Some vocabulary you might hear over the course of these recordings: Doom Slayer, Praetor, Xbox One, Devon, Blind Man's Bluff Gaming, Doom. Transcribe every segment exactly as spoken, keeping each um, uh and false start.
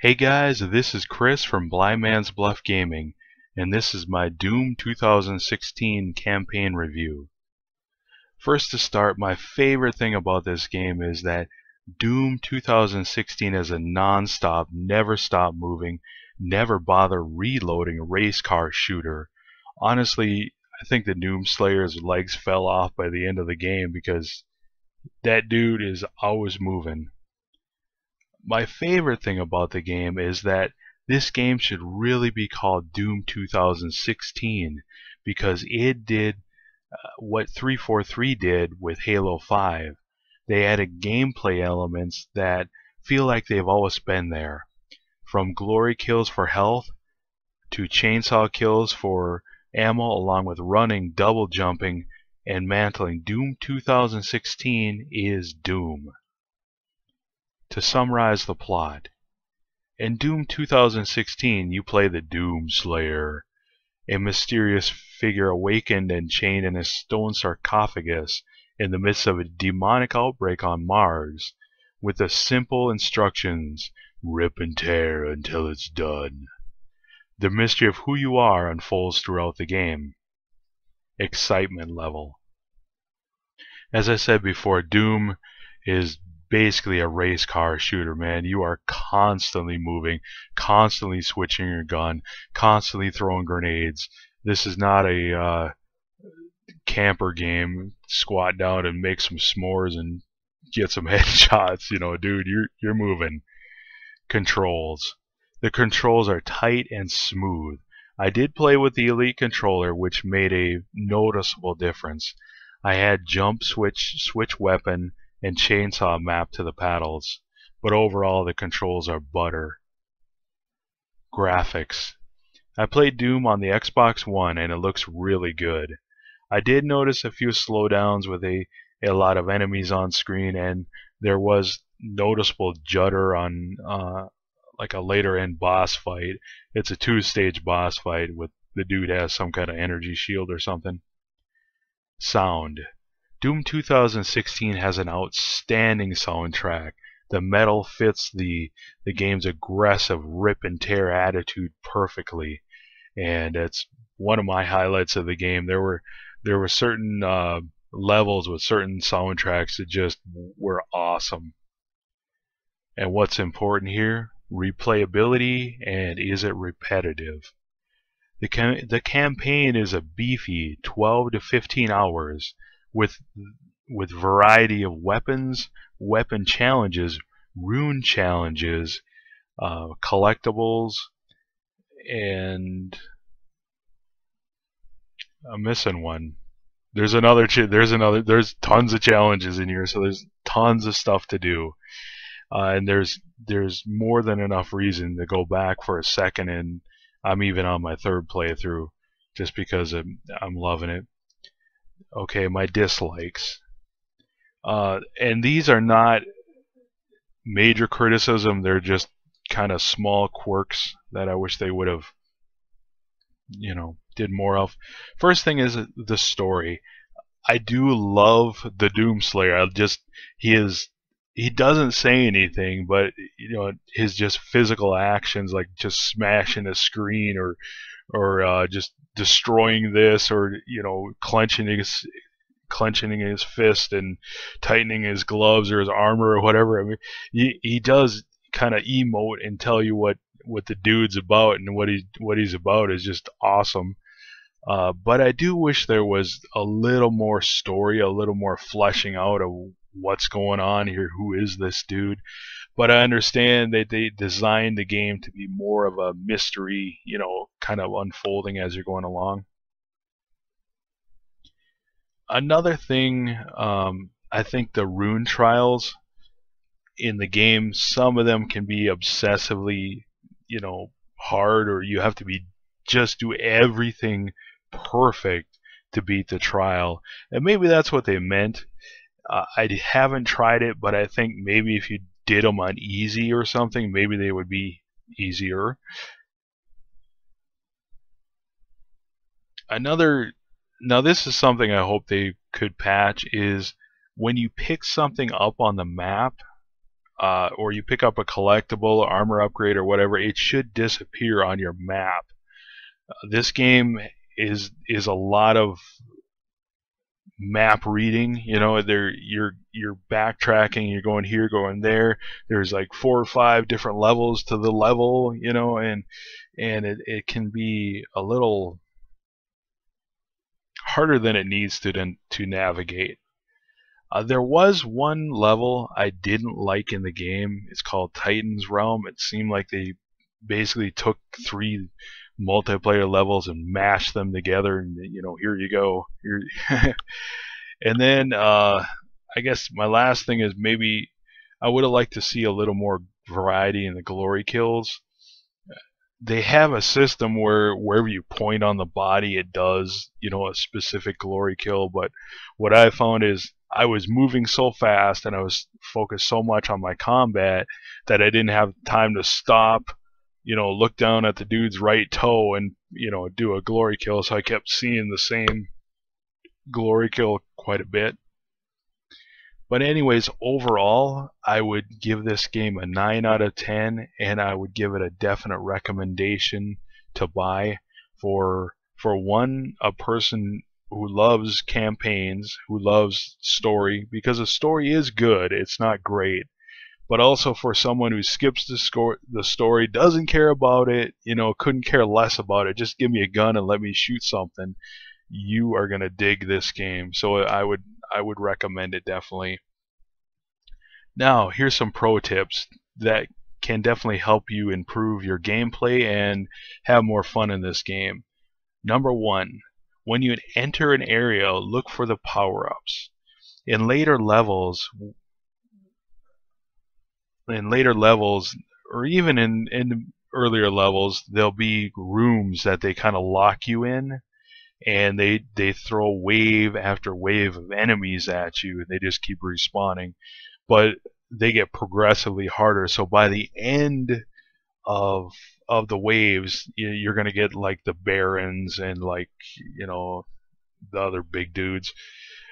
Hey guys, this is Chris from Blind Man's Bluff Gaming, and this is my Doom two thousand sixteen campaign review. First to start, my favorite thing about this game is that Doom two thousand sixteen is a non-stop, never stop moving, never bother reloading race car shooter. Honestly, I think the Doom Slayer's legs fell off by the end of the game because that dude is always moving. My favorite thing about the game is that this game should really be called Doom two thousand sixteen because it did uh, what three forty-three did with Halo five. They added gameplay elements that feel like they've always been there. From glory kills for health to chainsaw kills for ammo, along with running, double jumping, and mantling, Doom two thousand sixteen is Doom. To summarize the plot, in Doom two thousand sixteen you play the Doom Slayer, a mysterious figure awakened and chained in a stone sarcophagus in the midst of a demonic outbreak on Mars, with the simple instructions, rip and tear until it's done. The mystery of who you are unfolds throughout the game. Excitement level. As I said before, Doom is basically a race car shooter, man. You are constantly moving, constantly switching your gun, constantly throwing grenades. This is not a uh, camper game. Squat down and make some s'mores and get some headshots. You know, dude, you're you're moving. Controls. The controls are tight and smooth. I did play with the Elite controller, which made a noticeable difference. I had jump, switch, switch weapon, and chainsaw mapped to the paddles, but overall the controls are butter. Graphics. I played Doom on the Xbox One and it looks really good. I did notice a few slowdowns with a, a lot of enemies on screen, and there was noticeable judder on uh, like a later end boss fight. It's a two-stage boss fight with the dude has some kind of energy shield or something. Sound. Doom two thousand sixteen has an outstanding soundtrack. The metal fits the the game's aggressive rip and tear attitude perfectly, and it's one of my highlights of the game. There were there were certain uh, levels with certain soundtracks that just were awesome. And what's important here? Replayability, and is it repetitive? The cam the campaign is a beefy twelve to fifteen hours, with with variety of weapons, weapon challenges, rune challenges, uh, collectibles, and I'm missing one. There's another. Ch there's another. There's tons of challenges in here, so there's tons of stuff to do, uh, and there's there's more than enough reason to go back for a second. And I'm even on my third playthrough, just because I'm, I'm loving it. Okay, my dislikes, uh, and these are not major criticism, they're just kind of small quirks that I wish they would have, you know, did more of. First thing is the story. I do love the Doom Slayer. I just he is he doesn't say anything, but you know, his just physical actions, like just smashing a screen or or uh, just destroying this, or you know, clenching his clenching his fist and tightening his gloves or his armor or whatever. I mean, he he does kind of emote and tell you what what the dude's about, and what he what he's about is just awesome. Uh, but I do wish there was a little more story, a little more fleshing out of what's going on here. Who is this dude? But I understand that they designed the game to be more of a mystery, you know, kind of unfolding as you're going along. Another thing, um, I think the rune trials in the game, some of them can be obsessively, you know, hard, or you have to be just do everything perfect to beat the trial. And maybe that's what they meant. Uh, I haven't tried it, but I think maybe if you did them on easy or something, maybe they would be easier. Another, now this is something I hope they could patch, is when you pick something up on the map, uh, or you pick up a collectible, armor upgrade, or whatever, it should disappear on your map. Uh, this game is is a lot of map reading. You know, there you're you're backtracking. You're going here, going there. There's like four or five different levels to the level. You know, and and it it can be a little harder than it needs to to navigate. Uh, there was one level I didn't like in the game. It's called Titan's Realm. It seemed like they basically took three multiplayer levels and mashed them together, and you know, here you go. Here. And then uh, I guess my last thing is maybe I would have liked to see a little more variety in the glory kills. They have a system where wherever you point on the body, it does, you know, a specific glory kill. But what I found is I was moving so fast and I was focused so much on my combat that I didn't have time to stop, you know, look down at the dude's right toe and, you know, do a glory kill. So I kept seeing the same glory kill quite a bit. But anyways, overall, I would give this game a nine out of ten, and I would give it a definite recommendation to buy for, for one, a person who loves campaigns, who loves story, because the story is good, it's not great, but also for someone who skips the, score, the story, doesn't care about it, you know, couldn't care less about it, just give me a gun and let me shoot something, you are going to dig this game. So I would I would recommend it definitely. Now, here's some pro tips that can definitely help you improve your gameplay and have more fun in this game. Number one, when you enter an area, look for the power-ups. In later levels, in later levels, or even in, in earlier levels, there'll be rooms that they kind of lock you in. And they, they throw wave after wave of enemies at you, and they just keep respawning. But they get progressively harder. So by the end of of the waves, you're going to get like the barons and like, you know, the other big dudes.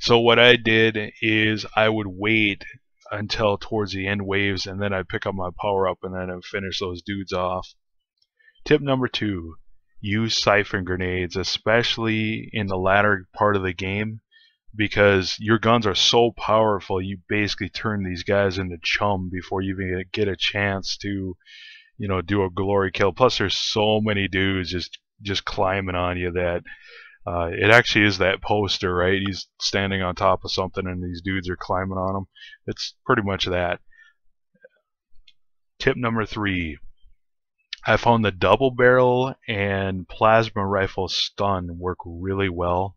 So what I did is I would wait until towards the end waves, and then I'd pick up my power up, and then I'd finish those dudes off. Tip number two. Use siphon grenades, especially in the latter part of the game, because your guns are so powerful you basically turn these guys into chum before you even get a chance to, you know, do a glory kill. Plus there's so many dudes just just climbing on you that uh, it actually is that poster, right? He's standing on top of something and these dudes are climbing on him. It's pretty much that. Tip number three. I found the double barrel and plasma rifle stun work really well,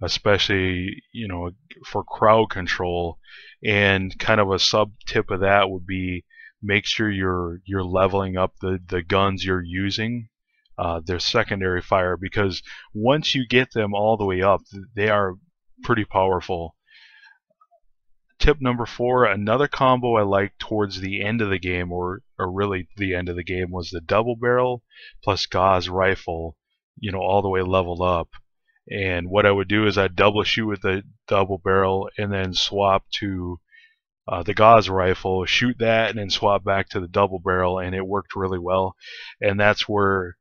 especially, you know, for crowd control. And kind of a sub tip of that would be make sure you're you're leveling up the the guns you're using, uh, their secondary fire, because once you get them all the way up, they are pretty powerful. Tip number four, another combo I liked towards the end of the game, or, or really the end of the game, was the double barrel plus gauze rifle, you know, all the way leveled up. And what I would do is I'd double shoot with the double barrel and then swap to uh, the gauze rifle, shoot that, and then swap back to the double barrel, and it worked really well. And that's where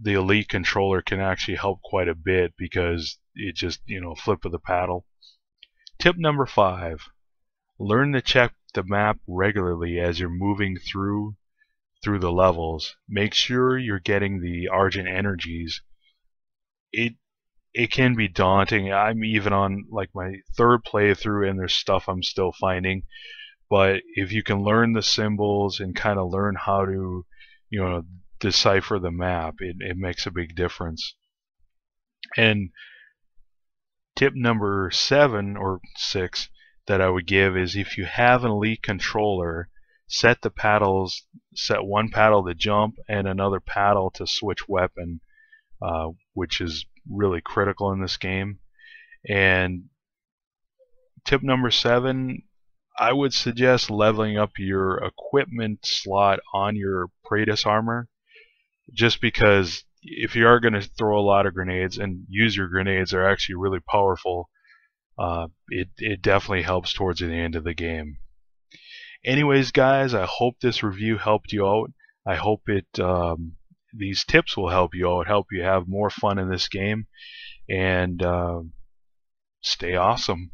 the Elite controller can actually help quite a bit, because it just, you know, flip of the paddle. Tip number five. Learn to check the map regularly as you're moving through through the levels. Make sure you're getting the Argent energies. It it can be daunting. I'm even on like my third playthrough and there's stuff I'm still finding. But if you can learn the symbols and kind of learn how to, you know, decipher the map, it, it makes a big difference. And tip number seven or six that I would give is if you have an Elite controller, set the paddles, set one paddle to jump and another paddle to switch weapon, uh, which is really critical in this game. And tip number seven, I would suggest leveling up your equipment slot on your Praetor armor, just because if you are going to throw a lot of grenades and use your grenades, they're actually really powerful. Uh, it, it definitely helps towards the end of the game. Anyways, guys, I hope this review helped you out. I hope it um, these tips will help you out, help you have more fun in this game, and uh, stay awesome.